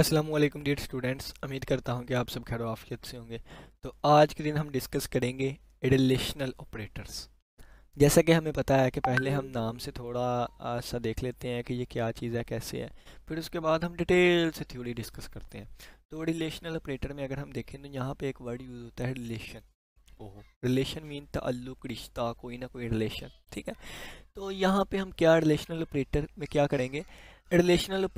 अस्सलामुअलैकुम dear students, उम्मीद करता हूँ कि आप सब खैर आफियत से होंगे। तो आज के दिन हम डिस्कस करेंगे रिलेशनल ऑपरेटर्स। जैसा कि हमें पता है कि पहले हम नाम से थोड़ा सा देख लेते हैं कि ये क्या चीज़ है, कैसे है, फिर उसके बाद हम डिटेल से थ्योरी डिस्कस करते हैं। तो रिलेशनल ऑपरेटर में अगर हम देखें तो यहाँ पर एक वर्ड यूज़ होता है रिलेशन। रिलेशन मीन ताल्लुक, रिश्ता, कोई ना कोई रिलेशन, ठीक है। तो यहाँ पर हम क्या रिलेशनल ऑपरेटर में क्या करेंगे, रिलेशनल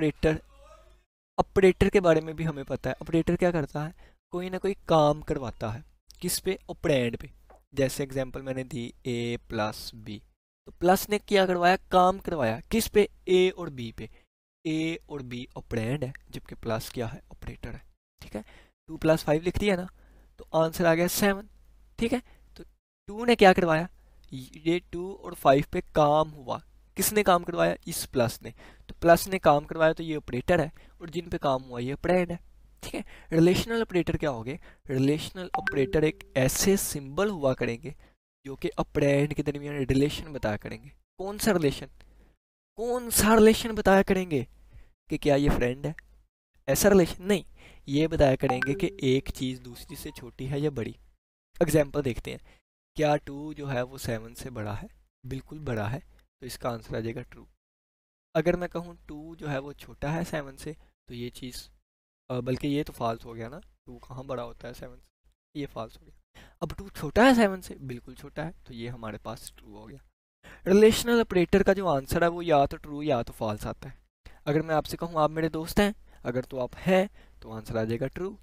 ऑपरेटर के बारे में भी हमें पता है। ऑपरेटर क्या करता है, कोई ना कोई काम करवाता है, किस पे, ऑपरेंड पे। जैसे एग्जांपल मैंने दी ए प्लस बी, तो प्लस ने क्या करवाया, काम करवाया, किस पे, ए और बी पे। ए और बी ऑपरेंड है जबकि प्लस क्या है, ऑपरेटर है, ठीक है। 2 + 5 लिख दिया ना, तो आंसर आ गया 7, ठीक है। तो 2 ने क्या करवाया, ये 2 और 5 पे काम हुआ, किसने काम करवाया, इस प्लस ने। तो प्लस ने काम करवाया तो ये ऑपरेटर है, और जिन पे काम हुआ ये ऑपरेंड है, ठीक है। रिलेशनल ऑपरेटर क्या हो गए, रिलेशनल ऑपरेटर एक ऐसे सिंबल हुआ करेंगे जो कि ऑपरेंड के दरमियान रिलेशन बताया करेंगे। कौन सा रिलेशन बताया करेंगे कि क्या ये फ्रेंड है, ऐसा रिलेशन नहीं, ये बताया करेंगे कि एक चीज़ दूसरी से छोटी है या बड़ी। एग्जाम्पल देखते हैं, क्या 2 जो है वो 7 से बड़ा है, बिल्कुल बड़ा है, तो इसका आंसर आ जाएगा ट्रू। अगर मैं कहूँ 2 जो है वो छोटा है 7 से, तो ये चीज़ बल्कि ये तो फाल्स हो गया ना, 2 कहाँ बड़ा होता है 7 से, ये फाल्स हो गया। अब 2 छोटा है 7 से, बिल्कुल छोटा है, तो ये हमारे पास ट्रू हो गया। रिलेशनल ऑपरेटर का जो आंसर है वो या तो ट्रू या तो फाल्स आता है। अगर मैं आपसे कहूँ आप मेरे दोस्त हैं, अगर तो आप हैं तो आंसर आ जाएगा ट्रू,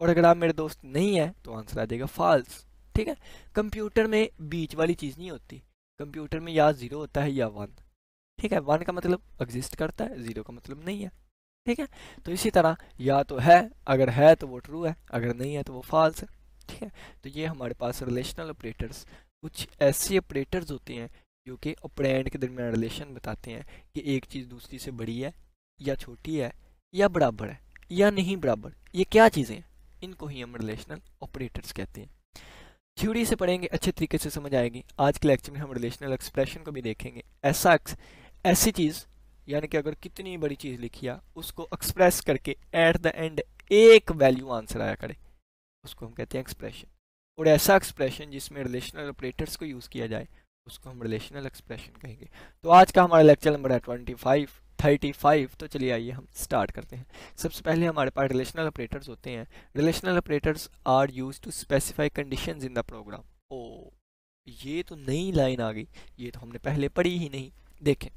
और अगर आप मेरे दोस्त नहीं हैं तो आंसर आ जाएगा फाल्स, ठीक है। कंप्यूटर में बीच वाली चीज़ नहीं होती, कंप्यूटर में या 0 होता है या 1, ठीक है। 1 का मतलब एग्जिस्ट करता है, 0 का मतलब नहीं है, ठीक है। तो इसी तरह या तो है, अगर है तो वो ट्रू है, अगर नहीं है तो वो फॉल्स है, ठीक है। तो ये हमारे पास रिलेशनल ऑपरेटर्स कुछ ऐसे ऑपरेटर्स होते हैं जो कि ऑपरेंड के दरमियान रिलेशन बताते हैं कि एक चीज़ दूसरी से बड़ी है या छोटी है या बराबर है या नहीं बराबर। ये क्या चीज़ें हैं, इनको ही हम रिलेशनल ऑपरेटर्स कहते हैं। थ्योरी से पढ़ेंगे, अच्छे तरीके से समझ आएगी। आज के लेक्चर में हम रिलेशनल एक्सप्रेशन को भी देखेंगे। ऐसा ऐसी चीज़, यानी कि अगर कितनी बड़ी चीज़ लिखी है उसको एक्सप्रेस करके एट द एंड एक वैल्यू आंसर आया करे, उसको हम कहते हैं एक्सप्रेशन। और ऐसा एक्सप्रेशन जिसमें रिलेशनल ऑपरेटर्स को यूज़ किया जाए उसको हम रिलेशनल एक्सप्रेशन कहेंगे। तो आज का हमारा लेक्चर नंबर है 35। तो चलिए आइए हम स्टार्ट करते हैं। सबसे पहले हमारे पास रिलेशनल ऑपरेटर्स होते हैं। Relational operators are use to specify conditions in the program. ओ, ये तो नई लाइन आ गई, ये तो हमने पहले पढ़ी ही नहीं। देखें,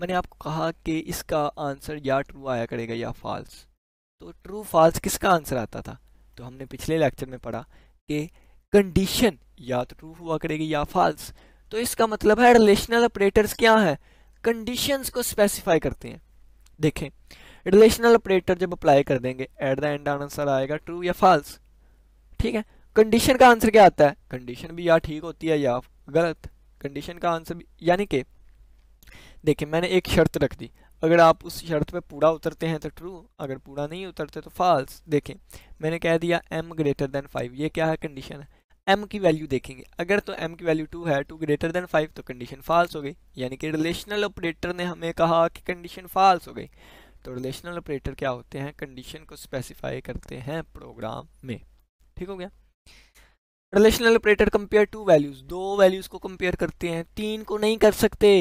मैंने आपको कहा कि इसका आंसर या ट्रू आया करेगा या फॉल्स। तो ट्रू फॉल्स किसका आंसर आता था, तो हमने पिछले लेक्चर में पढ़ा कि कंडीशन या तो ट्रू हुआ करेगी या फॉल्स। तो इसका मतलब है रिलेशनल ऑपरेटर्स क्या है, कंडीशंस को स्पेसिफाई करते हैं। देखें, रिलेशनल ऑपरेटर जब अप्लाई कर देंगे एट द एंड आंसर आएगा ट्रू या फॉल्स, ठीक है। कंडीशन का आंसर क्या आता है, कंडीशन भी या ठीक होती है या गलत। कंडीशन का आंसर भी, यानी कि देखें मैंने एक शर्त रख दी, अगर आप उस शर्त पे पूरा उतरते हैं तो ट्रू, अगर पूरा नहीं उतरते तो फॉल्स। देखें मैंने कह दिया m greater than 5, ये क्या है, कंडीशन है। m की वैल्यू देखेंगे, अगर तो m की वैल्यू 2 है, 2 greater than 5 तो कंडीशन फॉल्स हो गई, यानी कि रिलेशनल ऑपरेटर ने हमें कहा कि कंडीशन फॉल्स हो गई। तो रिलेशनल ऑपरेटर क्या होते हैं, कंडीशन को स्पेसिफाई करते हैं प्रोग्राम में, ठीक हो गया। Relational operator compare 2 values, 2 values को कंपेयर करते हैं, 3 को नहीं कर सकते,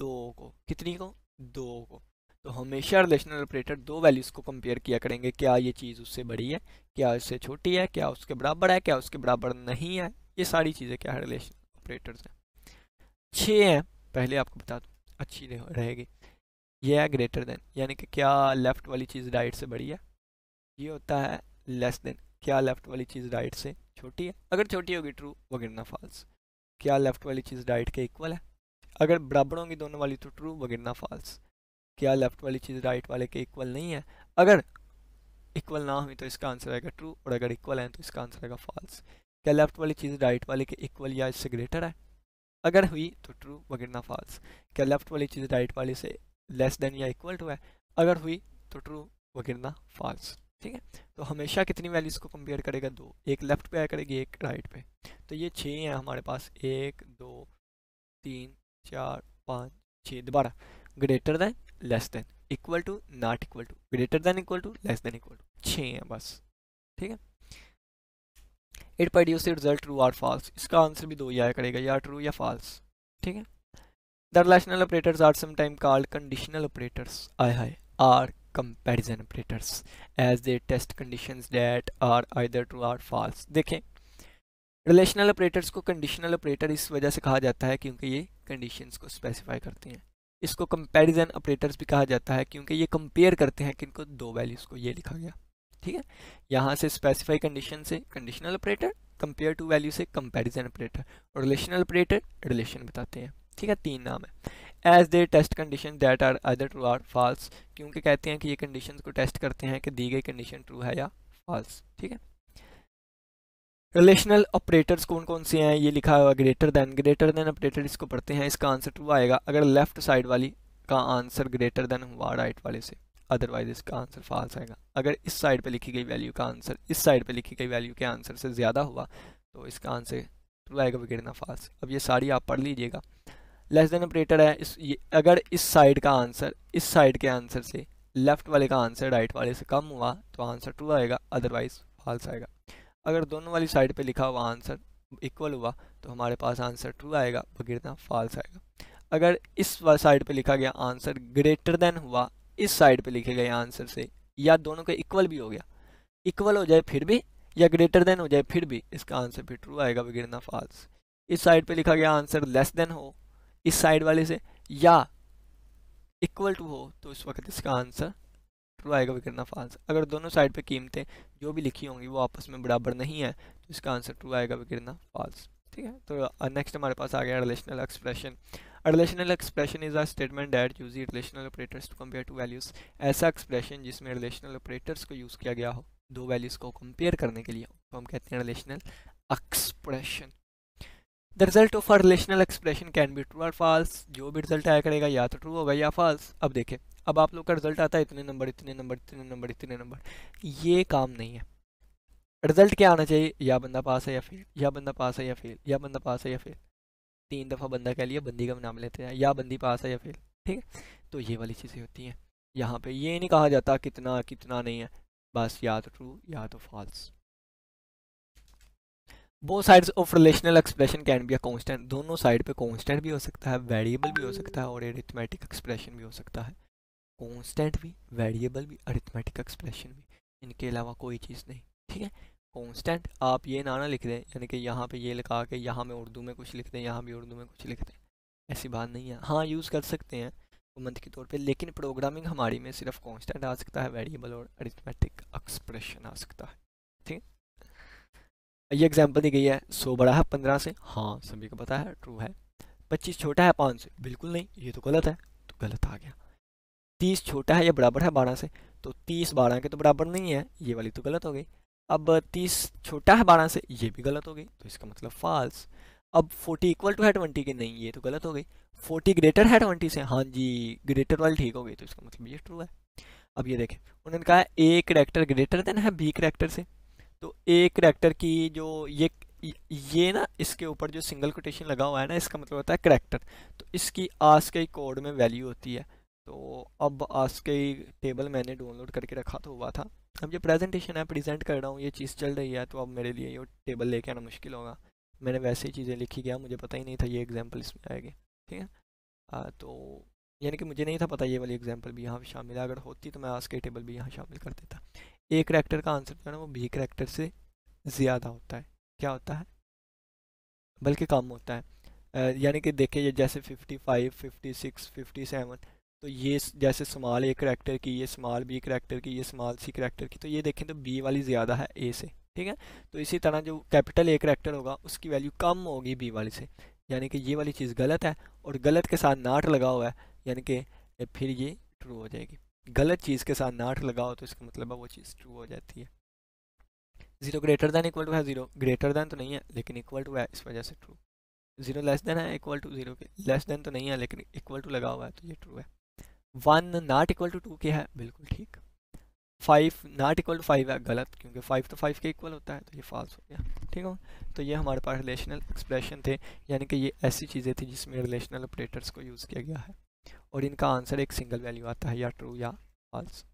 2 को, कितनी को, 2 को। तो हमेशा रिलेशनल ऑपरेटर 2 वैल्यूज़ को कंपेयर किया करेंगे, क्या ये चीज़ उससे बड़ी है, क्या उससे छोटी है, क्या उसके बराबर है, क्या उसके बराबर नहीं है। ये सारी चीज़ें क्या है, रिलेशनल ऑपरेटर्स हैं। 6 हैं, पहले आपको बता दूँ अच्छी रहेगी। ये है ग्रेटर देन, यानी कि क्या लेफ़्ट वाली चीज़ राइट से बड़ी है। ये होता है लेस देन, क्या लेफ़्ट वाली चीज़ राइट से छोटी है, अगर छोटी होगी ट्रू वगैरह फॉल्स। क्या लेफ़्ट वाली चीज़ राइट के इक्वल है, अगर बराबर होंगी दोनों वाली तो ट्रू वगैरह फॉल्स। क्या लेफ्ट वाली चीज़ राइट वाले के इक्वल नहीं है, अगर इक्वल ना हुई तो इसका आंसर आएगा ट्रू, और अगर इक्वल है तो इसका आंसर आएगा फॉल्स। क्या लेफ्ट वाली चीज़ राइट वाले के इक्वल या इससे ग्रेटर है, अगर हुई तो ट्रू वगैरह फॉल्स। क्या लेफ्ट वाली चीज़ राइट वाले से लेस देन या इक्वल टू है, अगर हुई तो ट्रू वगैरह फॉल्स, ठीक है। तो हमेशा कितनी वैल्यूज़ को कंपेयर करेगा, 2, एक लेफ्ट पे आया करेगी, एक राइट पे। तो ये 6 हैं हमारे पास, 1 2 3 4 5 6। दोबारा greater than, less than, equal to, not equal to, greater than equal to, less than equal to, 6 है बस। ठीक है, इट प्रोड्यूस रिजल्ट ट्रू और फॉल्स, इसका आंसर भी दो ही आया करेगा, या ट्रू या फॉल्स। ठीक है, the relational operators are sometime called conditional operators are comparison operators as they test conditions that are either true और फॉल्स। देखें, रिलेशनल ऑपरेटर्स को कंडीशनल ऑपरेटर इस वजह से कहा जाता है क्योंकि ये कंडीशंस को स्पेसिफाई करते हैं। इसको कंपैरिजन ऑपरेटर्स भी कहा जाता है क्योंकि ये कंपेयर करते हैं किनको, दो वैल्यूज़ को। ये लिखा गया, ठीक है, यहाँ से स्पेसिफाई कंडीशन से conditional operator, compare two value से कंपैरिजन ऑपरेटर, और रिलेशनल ऑपरेटर रिलेशन बताते हैं। ठीक है, तीन नाम है। As they test condition that are either true और फॉल्स, क्योंकि कहते हैं कि ये कंडीशन को टेस्ट करते हैं कि दी गई कंडीशन ट्रू है या फॉल्स। ठीक है, रिलेशनल ऑपरेटर्स कौन कौन से हैं, ये लिखा हुआ greater than, greater than operator इसको पढ़ते हैं, इसका आंसर ट्रू आएगा अगर लेफ्ट साइड वाली का आंसर ग्रेटर देन हुआ राइट वाले से, अदरवाइज इसका आंसर फॉल्स आएगा। अगर इस साइड पे लिखी गई वैल्यू का आंसर इस साइड पे लिखी गई वैल्यू के आंसर से ज़्यादा हुआ तो इसका आंसर ट्रू आएगा, वगैरह फॉल्स। अब ये सारी आप पढ़ लीजिएगा। लेस देन ऑपरेटर है अगर इस साइड का आंसर इस साइड के आंसर से, लेफ्ट वाले का आंसर राइट वाले से कम हुआ तो आंसर ट्रू आएगा, अदरवाइज फॉल्स आएगा। अगर दोनों वाली साइड पे लिखा हुआ आंसर इक्वल हुआ तो हमारे पास आंसर ट्रू आएगा, वगैरह फॉल्स आएगा। अगर इस साइड पे लिखा गया आंसर ग्रेटर देन हुआ इस साइड पे लिखे गए आंसर से, या दोनों के इक्वल भी हो गया, इक्वल हो जाए फिर भी, या ग्रेटर देन हो जाए फिर भी, इसका आंसर फिर ट्रू आएगा, वगैरह फॉल्स। इस साइड पे लिखा गया आंसर लेस देन हो इस साइड वाले से या इक्वल टू हो तो इस वक्त इसका आंसर ट्रू आएगा, वगैरह फॉल्स। अगर दोनों साइड पे कीमतें जो भी लिखी होंगी वो आपस में बराबर नहीं है तो इसका आंसर ट्रू आएगा, वगैरह फॉल्स। ठीक है, तो नेक्स्ट हमारे पास आ गया relational expression. A relational expression is a statement that uses relational operators to compare two values। ऐसा एक्सप्रेशन जिसमें relational operators को यूज़ किया गया हो दो वैल्यूज़ को कंपेयर करने के लिए, तो हम कहते हैं relational expression। The result of a relational expression can be true or false। जो भी रिजल्ट आया करेगा या तो ट्रू होगा या false। अब देखें, अब आप लोग का रिजल्ट आता है इतने नंबर इतने नंबर इतने नंबर इतने नंबर, ये काम नहीं है। रिजल्ट क्या आना चाहिए, या बंदा पास है या फेल, या बंदा पास है या फेल, या बंदा पास है या फेल, तीन दफ़ा बंदा कह लिया, बंदी का नाम लेते हैं, या बंदी पास है या फेल। ठीक है, तो ये वाली चीज़ें होती हैं। यहाँ पे ये नहीं कहा जाता कितना कितना नहीं है, बस या तो ट्रू या तो false. Both sides of relational expression can be a constant, दोनों साइड पे कांस्टेंट भी हो सकता है, वेरिएबल भी हो सकता है, और अरिथमेटिक एक्सप्रेशन भी हो सकता है। कांस्टेंट भी, वेरिएबल भी, अरिथमेटिक एक्सप्रेशन भी, इनके अलावा कोई चीज़ नहीं। ठीक है, कॉन्स्टेंट आप ये ना लिख दें, यानी कि यहाँ पे ये लिखा के यहाँ में उर्दू में कुछ लिख दें, यहाँ भी उर्दू में कुछ लिख दें, ऐसी बात नहीं है। हाँ, यूज़ कर सकते हैं मंतकी तौर पे, लेकिन प्रोग्रामिंग हमारी में सिर्फ कॉन्स्टेंट आ सकता है, वेरिएबल और अरिथमेटिक एक्सप्रेशन आ सकता है। ठीक, ये एग्जाम्पल दी गई है, 100 बड़ा है 15 से, हाँ सभी को पता है ट्रू है। 25 छोटा है 5 से, बिल्कुल नहीं, ये तो गलत है, तो गलत आ गया। 30 छोटा है या बराबर है 12 से, तो 30 12 के तो बराबर नहीं है, ये वाली तो गलत हो गई। अब 30 छोटा है 12 से, ये भी गलत हो गई, तो इसका मतलब फॉल्स। अब 40 इक्वल टू है 20 के, नहीं ये तो गलत हो गई। 40 ग्रेटर है 20 से, हाँ जी ग्रेटर वाली ठीक हो गई, तो इसका मतलब ये ट्रू है। अब ये देखें, उन्होंने कहा ए करैक्टर ग्रेटर देन है बी करैक्टर से, तो ए करैक्टर की जो ये ना इसके ऊपर जो सिंगल कोटेशन लगा हुआ है ना, इसका मतलब होता है करैक्टर, तो इसकी आस्की कोड में वैल्यू होती है। तो अब आस्की टेबल मैंने डाउनलोड करके रखा तो हुआ था, अब ये प्रेजेंटेशन है प्रेजेंट कर रहा हूँ, ये चीज़ चल रही है, तो अब मेरे लिए ये टेबल लेके आना मुश्किल होगा। मैंने वैसे ही चीज़ें लिखी गया, मुझे पता ही नहीं था ये एग्जांपल इसमें आएगी। ठीक है, तो यानी कि मुझे नहीं था पता ये वाली एग्जांपल भी यहाँ पर शामिल है, अगर होती तो मैं आज के टेबल भी यहाँ शामिल कर देता। ए करैक्टर का आंसर जो है ना वो बी करैक्टर से ज़्यादा होता है, क्या होता है, बल्कि कम होता है। यानी कि देखिए ये जैसे 55, 56, 57, तो ये जैसे स्मॉल ए करैक्टर की, ये स्मॉल बी करैक्टर की, ये स्मॉल सी करैक्टर की, तो ये देखें तो बी वाली ज़्यादा है ए से। ठीक है, तो इसी तरह जो कैपिटल ए करैक्टर होगा उसकी वैल्यू कम होगी बी वाली से, यानी कि ये वाली चीज़ गलत है, और गलत के साथ नाट लगा हुआ है, यानी कि फिर ये ट्रू हो जाएगी। गलत चीज़ के साथ नाट लगा हो तो इसका मतलब है वो चीज़ ट्रू हो जाती है। Zero greater than equal to है, जीरो ग्रेटर दैन तो नहीं है लेकिन इक्वल टू है, इस वजह से ट्रू। जीरो लेस दैन है इक्वल टू, जीरो के लेस दैन तो नहीं है लेकिन इक्वल टू लगा हुआ है, तो ये ट्रू है। 1 नॉट इक्वल टू 2 के है, बिल्कुल ठीक। 5 नॉट इक्वल टू 5 है, गलत, क्योंकि 5 तो 5 के इक्वल होता है, तो ये फॉल्स हो गया। ठीक हो, तो ये हमारे पास रिलेशनल एक्सप्रेशन थे, यानी कि ये ऐसी चीज़ें थी जिसमें रिलेशनल ऑपरेटर्स को यूज़ किया गया है। और इनका आंसर एक सिंगल वैल्यू आता है, या ट्रू या फॉल्स।